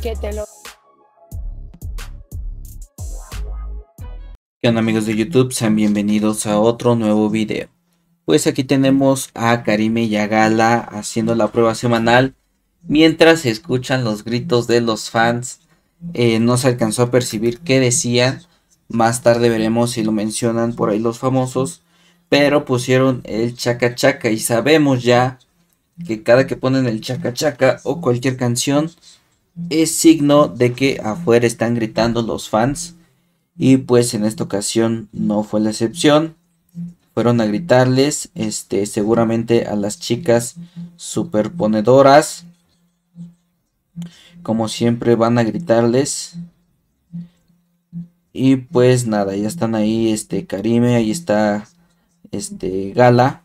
que te lo... ¿Qué onda, amigos de YouTube? Sean bienvenidos a otro nuevo video. Pues aquí tenemos a Karime y a Gala haciendo la prueba semanal. Mientras se escuchan los gritos de los fans, no se alcanzó a percibir qué decían. Más tarde veremos si lo mencionan por ahí los famosos. Pero pusieron el chaca chaca y sabemos ya que cada que ponen el chaca chaca o cualquier canción es signo de que afuera están gritando los fans. Y pues en esta ocasión no fue la excepción. Fueron a gritarles, seguramente a las chicas superponedoras. Como siempre van a gritarles. Y pues nada, ya están ahí Karime, ahí está Gala.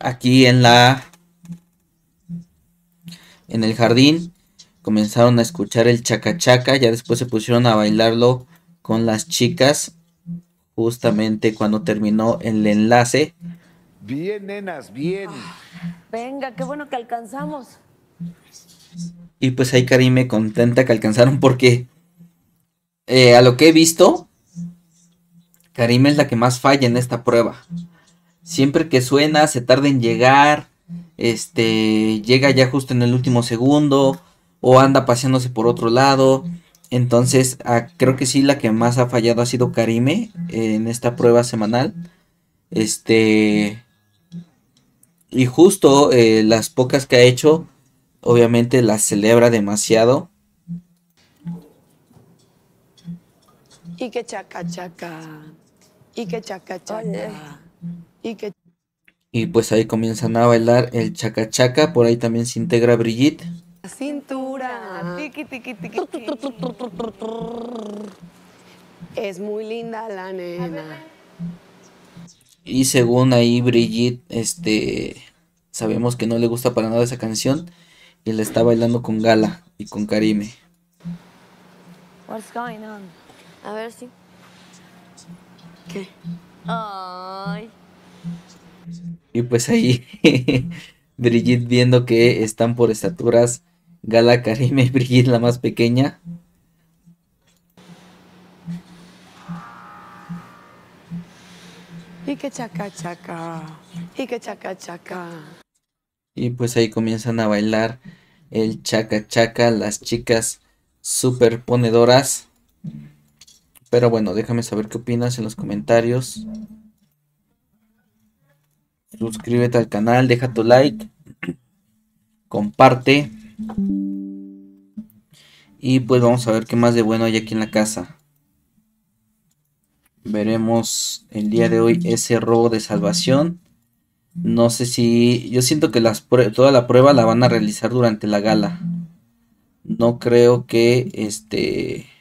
Aquí en el jardín comenzaron a escuchar el chaca chaca, ya después se pusieron a bailarlo con las chicas justamente cuando terminó el enlace. Bien, nenas, bien. Venga, qué bueno que alcanzamos. Y pues ahí Karime contenta que alcanzaron porque a lo que he visto, Karime es la que más falla en esta prueba. Siempre que suena se tarda en llegar, llega ya justo en el último segundo o anda paseándose por otro lado. Entonces creo que sí la que más ha fallado ha sido Karime en esta prueba semanal. Y justo las pocas que ha hecho obviamente las celebra demasiado. Y que chaca chaca, y que chaca chaca, y que... Y pues ahí comienzan a bailar el chaca chaca. Por ahí también se integra Brigitte. Cintura, tiki tiki tiki. Es muy linda la nena. Y según ahí Brigitte, sabemos que no le gusta para nada esa canción y la está bailando con Gala y con Karime. What's going on? A ver si. ¿Qué? Ay. Y pues ahí Brigitte viendo que están por estaturas Gala, Karime y Brigitte, la más pequeña. Y que chaca chaca, y que chaca chaca. Y pues ahí comienzan a bailar el chaca chaca las chicas superponedoras. Pero bueno, déjame saber qué opinas en los comentarios. Suscríbete al canal, deja tu like, comparte. Y pues vamos a ver qué más de bueno hay aquí en la casa. Veremos el día de hoy ese robo de salvación. No sé si... Yo siento que toda la prueba la van a realizar durante la gala. No creo que